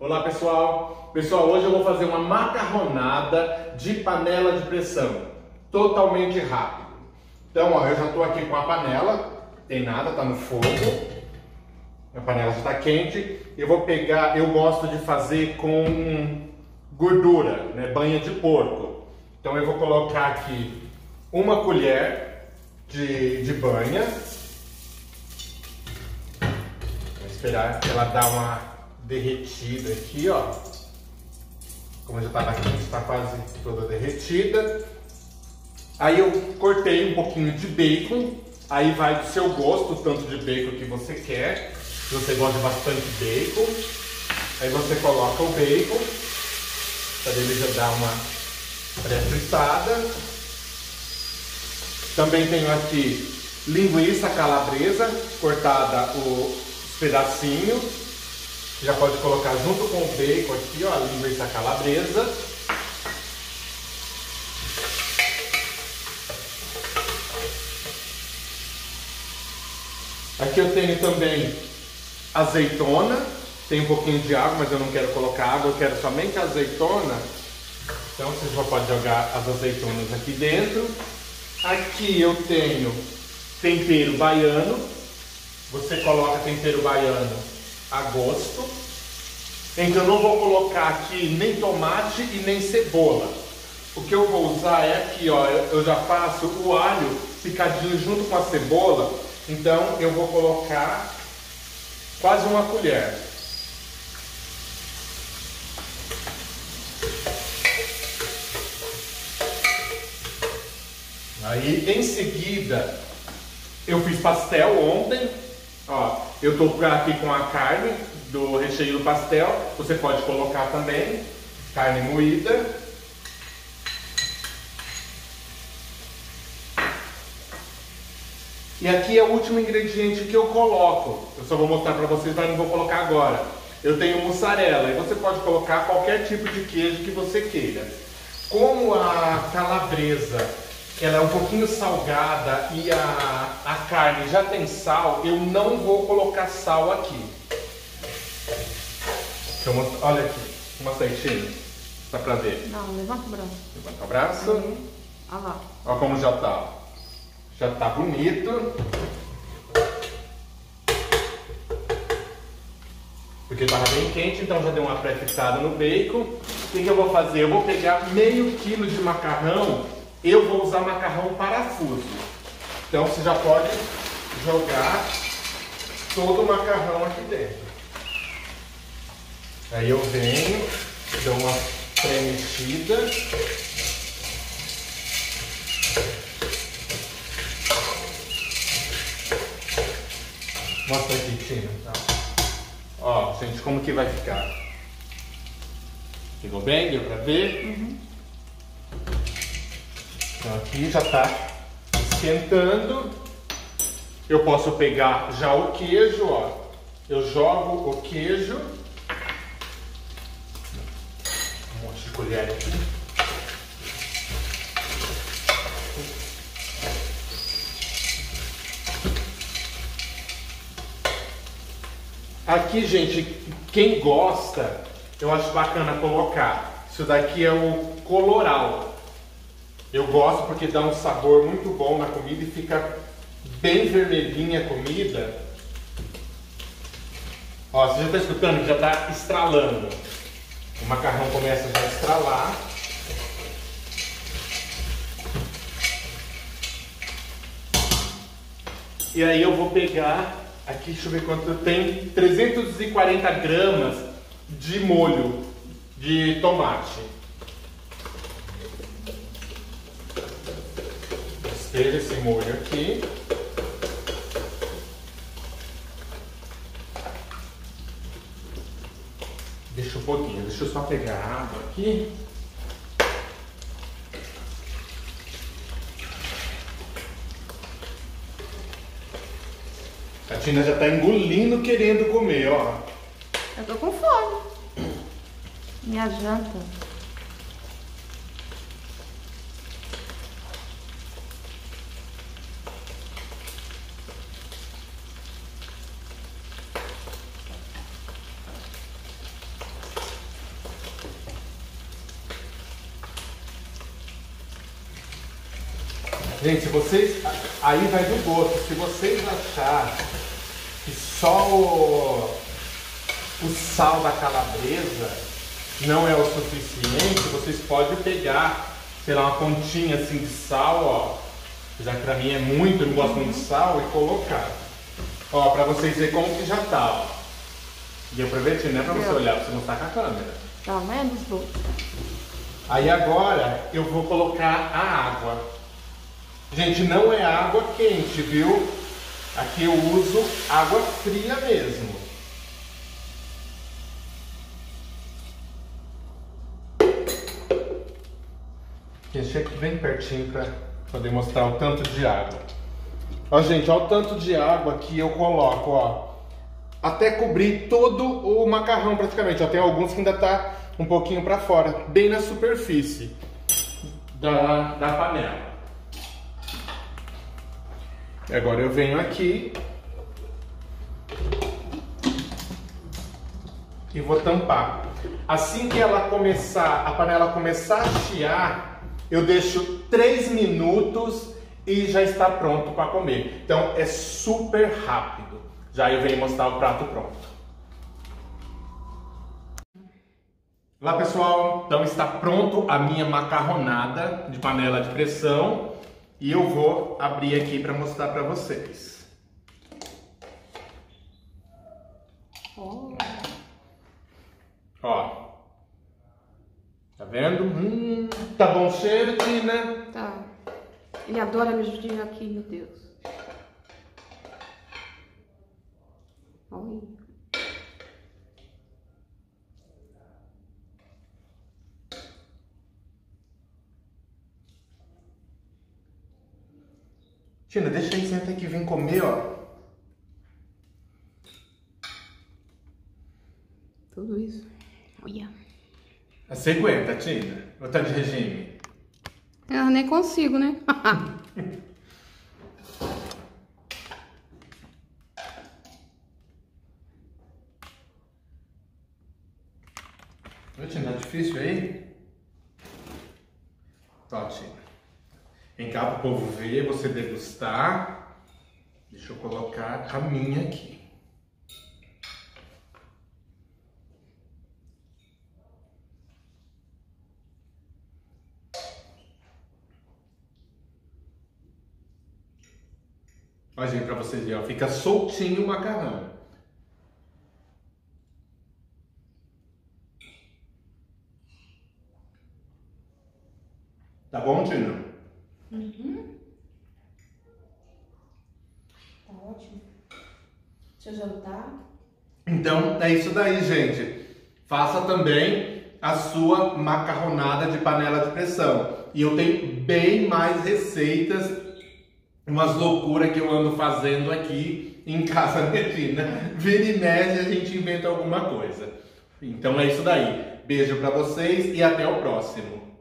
Olá pessoal, hoje eu vou fazer uma macarronada de panela de pressão, totalmente rápido. Então ó, eu já estou aqui com a panela, tem nada, tá no fogo, a panela já está quente. Eu vou pegar, eu gosto de fazer com gordura, né, banha de porco. Então eu vou colocar aqui uma colher de banha, vou esperar ela dar uma derretida aqui, ó. Como já estava quente, está quase toda derretida. Aí eu cortei um pouquinho de bacon. Aí vai do seu gosto, o tanto de bacon que você quer. Se você gosta bastante de bacon, aí você coloca o bacon para ele já dar uma pré-fritada. Também tenho aqui linguiça calabresa cortada os pedacinhos. Já pode colocar junto com o bacon aqui, ó, a linguiça calabresa. Aqui eu tenho também azeitona. Tem um pouquinho de água, mas eu não quero colocar água, eu quero somente azeitona. Então você já pode jogar as azeitonas aqui dentro. Aqui eu tenho tempero baiano. Você coloca tempero baiano a gosto. Então eu não vou colocar aqui nem tomate e nem cebola. O que eu vou usar é aqui, ó, eu já faço o alho picadinho junto com a cebola. Então eu vou colocar quase uma colher. Aí em seguida eu fiz pastel ontem. Ó, eu tô aqui com a carne do recheio do pastel, você pode colocar também, carne moída. E aqui é o último ingrediente que eu coloco, eu só vou mostrar pra vocês, mas não vou colocar agora. Eu tenho mussarela e você pode colocar qualquer tipo de queijo que você queira. Como a calabresa ela é um pouquinho salgada e a carne já tem sal, eu não vou colocar sal aqui. Deixa eu mostrar, olha aqui, mostra aí, Tina, dá pra ver. Não, levanta o braço. Levanta o braço. Uhum. Ah lá. Olha como já tá. Já tá bonito. Porque tava bem quente, então já deu uma pré-fritada no bacon. O que que eu vou fazer? Eu vou pegar meio quilo de macarrão. Eu vou usar macarrão parafuso, então você já pode jogar todo o macarrão aqui dentro. Aí eu venho, dou uma pré-mexida. Mostra aqui, Tina. Ó, gente, como que vai ficar? Ficou bem? Deu pra ver? Uhum. Então aqui já está esquentando, eu posso pegar já o queijo, ó, eu jogo o queijo, um monte de colher aqui, gente, quem gosta, eu acho bacana colocar, isso daqui é o colorau. Eu gosto porque dá um sabor muito bom na comida e fica bem vermelhinha a comida. Ó, você já está escutando que já está estralando. O macarrão começa já a estralar. E aí eu vou pegar aqui, deixa eu ver quanto eu tenho, 340 gramas de molho de tomate. Teve esse molho aqui. Deixa um pouquinho, deixa eu só pegar a água aqui. A Tina já tá engolindo, querendo comer, ó. Eu tô com fome. Minha janta. Gente, vocês... Aí vai do gosto. Se vocês acharem que só o sal da calabresa não é o suficiente, vocês podem pegar, sei lá, uma pontinha assim de sal, ó. Já que pra mim é muito, eu não gosto muito de sal, e colocar. Ó, pra vocês verem como que já tá, ó. E eu prometi, não é pra você olhar, pra você mostrar com a câmera. Tá vendo, Ju? Aí agora eu vou colocar a água. Gente, não é água quente, viu? Aqui eu uso água fria mesmo. Deixa aqui bem pertinho pra poder mostrar o tanto de água. Ó, gente, ó o tanto de água que eu coloco, ó. Até cobrir todo o macarrão praticamente. Ó, tem alguns que ainda tá um pouquinho pra fora, bem na superfície da panela. E agora eu venho aqui e vou tampar. Assim que ela começar, a panela começar a chiar, eu deixo 3 minutos e já está pronto para comer. Então é super rápido. Já eu venho mostrar o prato pronto. Olá pessoal, então está pronto a minha macarronada de panela de pressão e eu vou abrir aqui para mostrar para vocês. Oh. Ó, tá vendo? Tá bom o cheiro, Tina? Tá. Ele adora me ajudar aqui, meu Deus. Tina, deixa ele sentar aqui e vir comer, ó. Tudo isso. Olha. Você aguenta, Tina? Ou tá de regime? Eu nem consigo, né? Ô, Tina, tá difícil aí? Tá, Tina. Vem cá pro povo ver, você degustar. Deixa eu colocar a minha aqui. Ó, gente, pra vocês verem, ó, fica soltinho o macarrão. Tá bom, Tina? Uhum. Tá ótimo. Deixa eu jantar. Então, é isso daí, gente. Faça também a sua macarronada de panela de pressão. E eu tenho bem mais receitas, umas loucuras que eu ando fazendo aqui em casa, né, Tina? Vira e mexe, a gente inventa alguma coisa. Então é isso daí. Beijo pra vocês e até o próximo.